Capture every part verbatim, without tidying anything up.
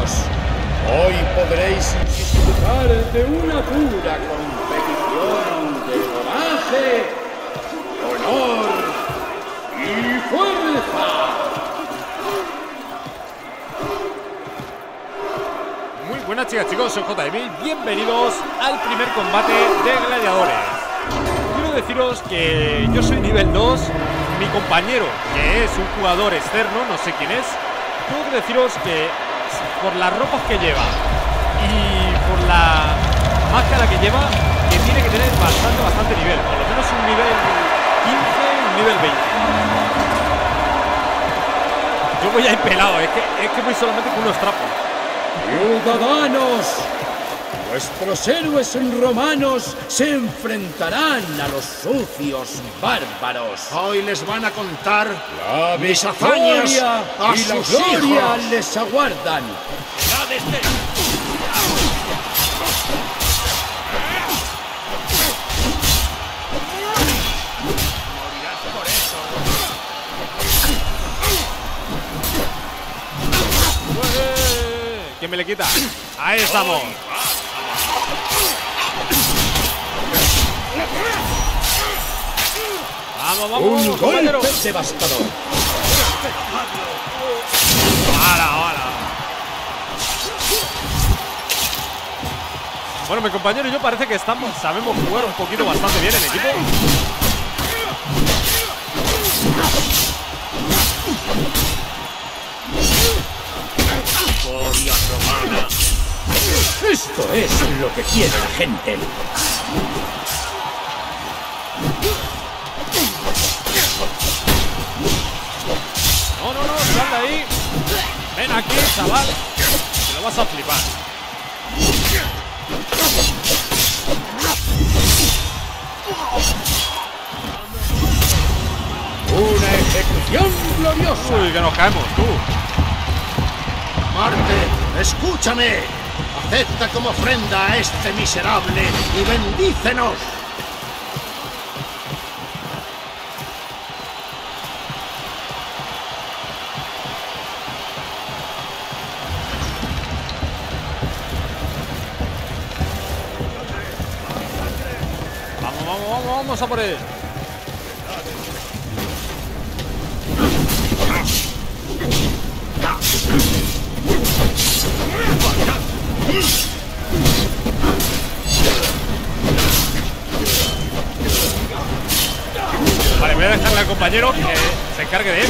amigos, hoy podréis disfrutar de una pura competición de coraje, honor y fuerza. Muy buenas chicas, chicos, soy J B, bienvenidos al primer combate de gladiadores. Quiero deciros que yo soy nivel dos, mi compañero, que es un jugador externo, no sé quién es. Tengo que deciros que por las ropas que lleva y por la máscara que lleva, que tiene que tener bastante, bastante nivel, por lo menos un nivel quince, un nivel veinte. Yo voy a ir pelado, es que, es que voy solamente con unos trapos. ¡Ciudadanos! Vuestros héroes romanos se enfrentarán a los sucios bárbaros. Hoy les van a contar la mis hazañas a y sus la gloria hijos. Les aguardan. La ¿quién me le quita? Ahí estamos. Vamos, vamos, un vamos, golpe compañero. Devastador. ¡Hala, hala! Bueno, mi compañero y yo parece que estamos, sabemos jugar un poquito bastante bien en equipo. Gloria romana. Esto es lo que quiere la gente. No, no, no, sal de ahí. Ven aquí, chaval. Te lo vas a flipar. Una ejecución gloriosa. Uy, que nos caemos, tú. Marte, escúchame. Acepta como ofrenda a este miserable y bendícenos. Vamos a por él. Vale, voy a dejarle al compañero que se encargue de él.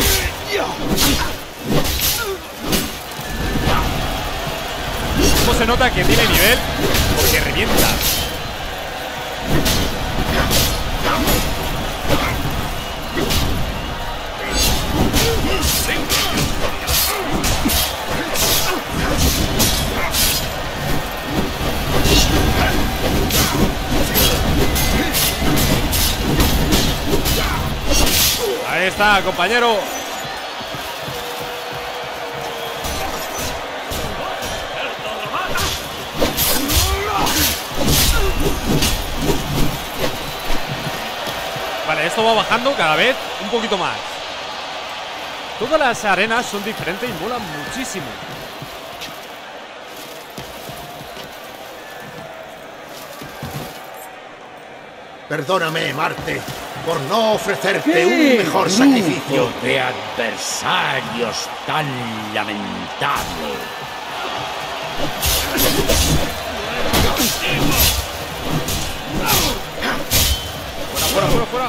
¿Cómo se nota que tiene nivel? Porque revienta. Ahí está, compañero. Vale, esto va bajando cada vez un poquito más. Todas las arenas son diferentes y molan muchísimo. Perdóname, Marte, por no ofrecerte ¿Qué? un mejor sacrificio de adversarios tan lamentable. Fuera, fuera, fuera, fuera.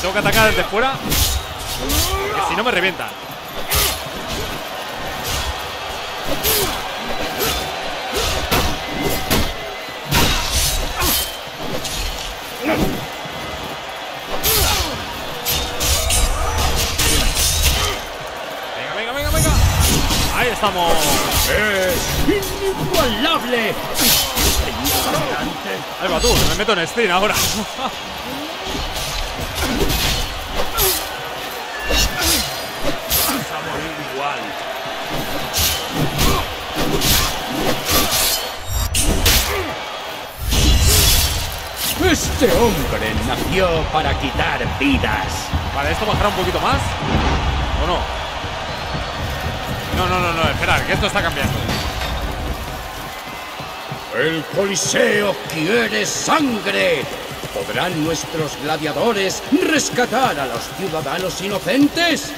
Tengo que atacar desde fuera, porque si no me revientan. Venga, venga, venga, venga. Ahí estamos. Es inigualable. Ahí va tú, que me meto en Steam ahora. Este hombre nació para quitar vidas. Vale, esto bajará un poquito más. ¿O no? No, no, no, no, esperad, que esto está cambiando. El Coliseo quiere sangre. ¿Podrán nuestros gladiadores rescatar a los ciudadanos inocentes?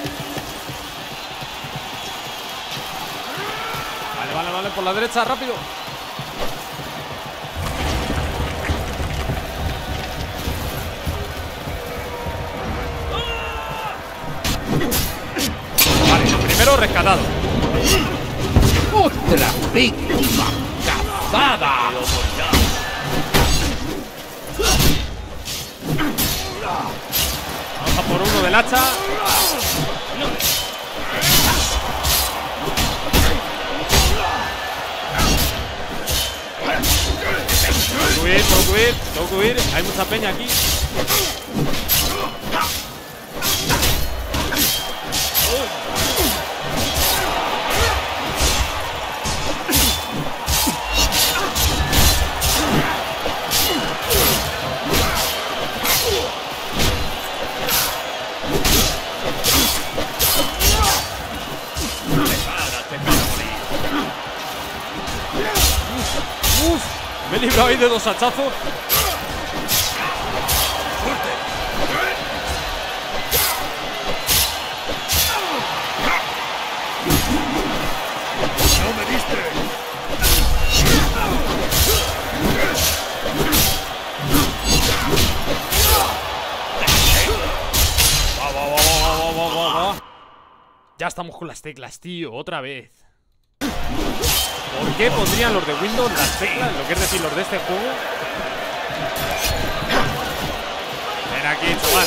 Vale, vale, vale, por la derecha, rápido. Pero rescatado. Otra víctima cazada. Vamos a por uno del hacha. Procuir, procuir, procuir. Hay mucha peña aquí. Me he librado ahí de dos hachazos. ¡No me diste! Va, va, va, va, va, va, va. Ya estamos con las teclas, tío, otra vez. ¿Por qué pondrían los de Windows las teclas? Lo que es decir, los de este juego. Ven aquí, chaval.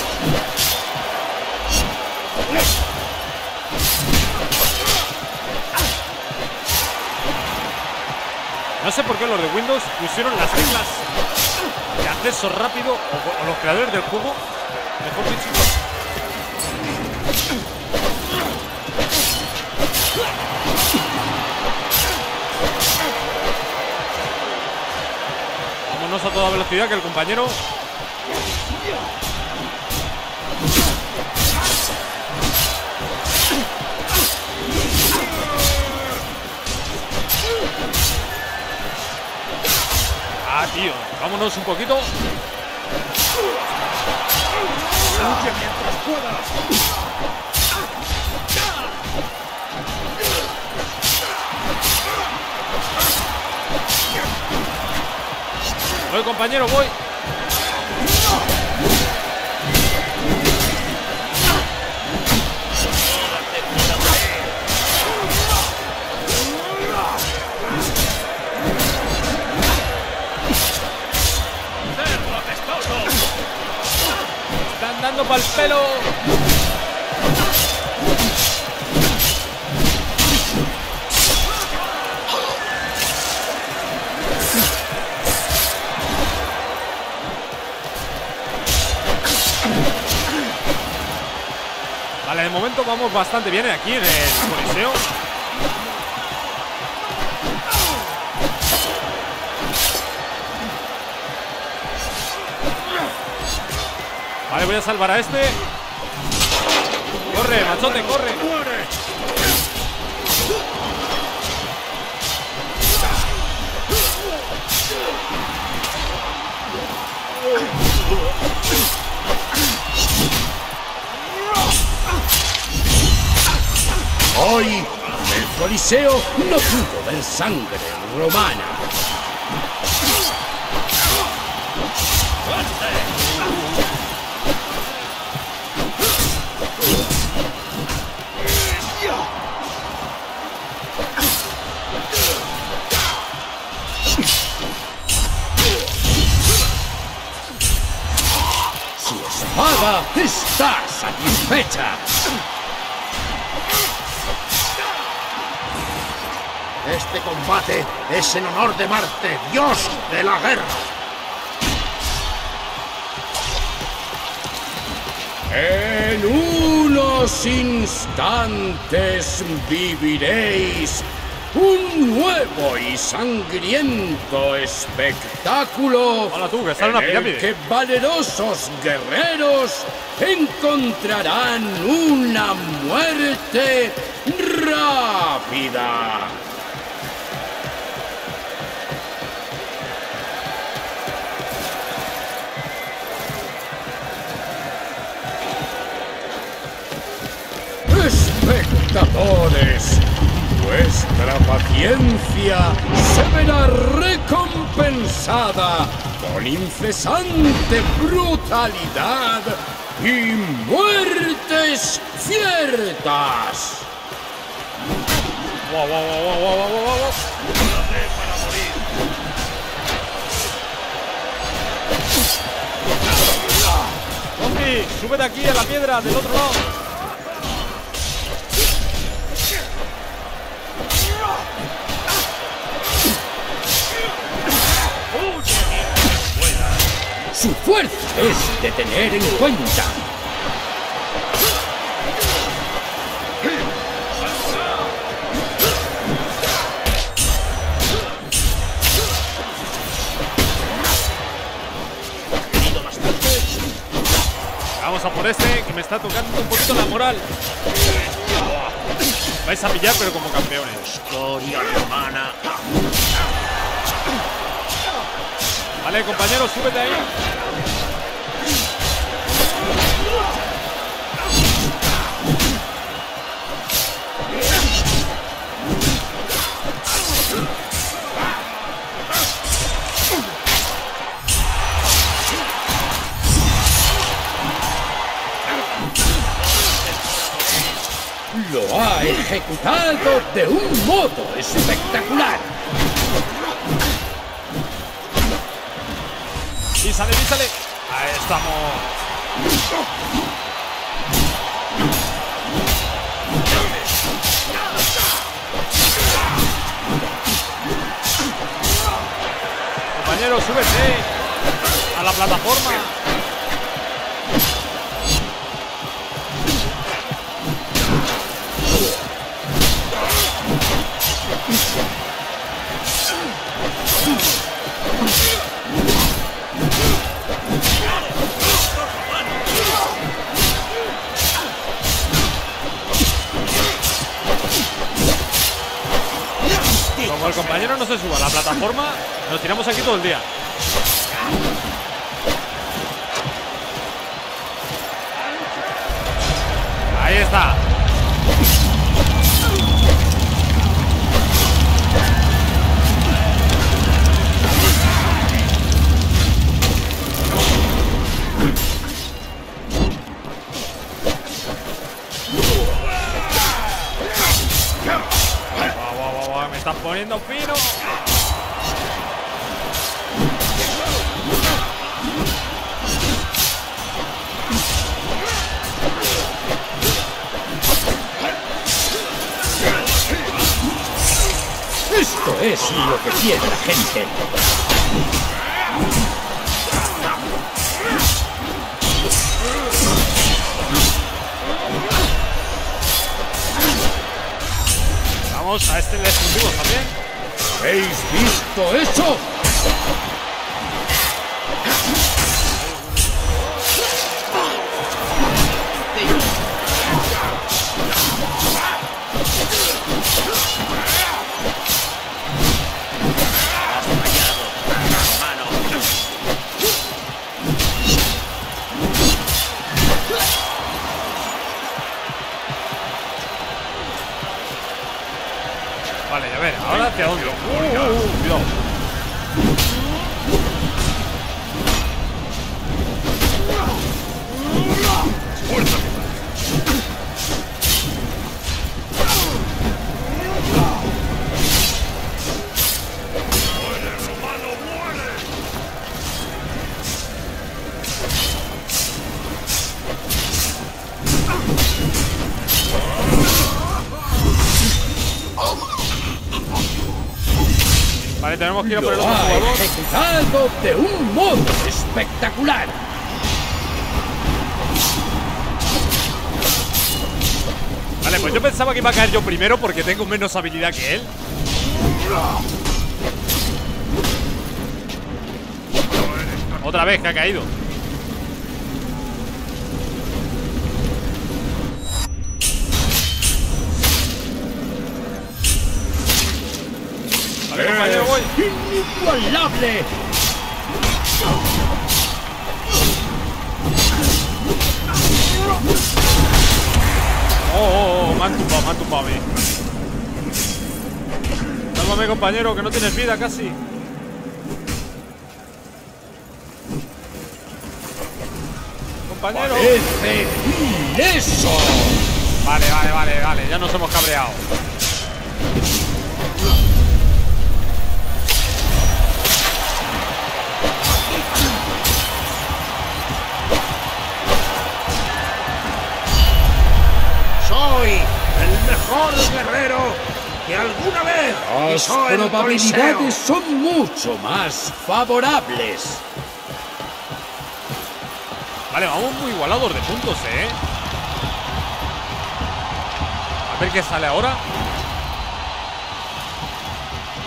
No sé por qué los de Windows pusieron las teclas de acceso rápido, o, o los creadores del juego, mejor dicho. Vámonos a toda velocidad, que el compañero... Ah, tío, vámonos un poquito. Lucha mientras puedas. Voy, compañero, voy. Están dando pa'l pelo. Vale, de momento vamos bastante bien aquí en el Coliseo. Vale, voy a salvar a este. Corre, machote, corre. Hoy, el Coliseo no pudo ver sangre romana. Su espada está satisfecha. Este combate es en honor de Marte, dios de la guerra. En unos instantes viviréis un nuevo y sangriento espectáculo. Hola, tú, que está en una pirámide. En el que valerosos guerreros encontrarán una muerte rara. rápida. Espectadores, vuestra paciencia se verá recompensada con incesante brutalidad y muertes ciertas. Wow, wow, wow, wow, wow, wow, wow. Para morir. Zombie, sube de aquí a la piedra del otro lado. Su fuerza es de tener en cuenta. Vamos a por este, que me está tocando un poquito la moral. Vais a pillar, pero como campeones. Historia romana. Vale, compañero, súbete ahí. Lo ha ejecutado de un modo espectacular. Dísale, dísale. Ahí estamos. Compañero, súbete a la plataforma. Como el compañero no se suba a la plataforma, nos tiramos aquí todo el día. Ahí está. Estás poniendo fino. Esto es lo que quiere la gente. A este le escondimos también. ¿Habéis visto eso? Vale, a ver, ahora hacia dónde. Cuidado, cuidado. Fuerza. Muere, romano, muere. Vale, tenemos que ir a por el otro jugador. Ejecutado de un modo espectacular. Vale, pues yo pensaba que iba a caer yo primero porque tengo menos habilidad que él. Otra vez que ha caído. ¡Inigualable! Oh, oh, oh, me han tumbado, me han tumbado a mí. Sálvame, compañero, que no tienes vida casi. Compañero. ¡Eso! Vale, vale, vale, vale, ya nos hemos cabreado. Mejor guerrero que alguna vez pisó el Coliseo. Las probabilidades son mucho más favorables. Vale, vamos muy igualados de puntos, eh. A ver qué sale ahora.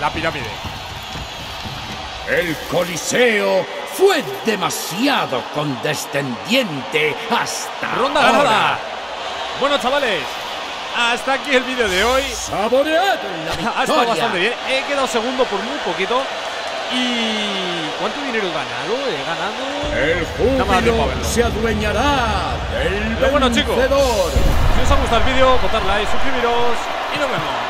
La pirámide. El Coliseo fue demasiado condescendiente hasta ronda ahora. Ganada. Bueno, chavales, hasta aquí el vídeo de hoy. ¡Saboread la victoria! Ha estado bastante bien. He quedado segundo por muy poquito. Y... ¿cuánto dinero he ganado? He ganado... ¡El júbilo se adueñará del vencedor! Pero bueno, chicos, si os ha gustado el vídeo, botad like, suscribiros y nos vemos.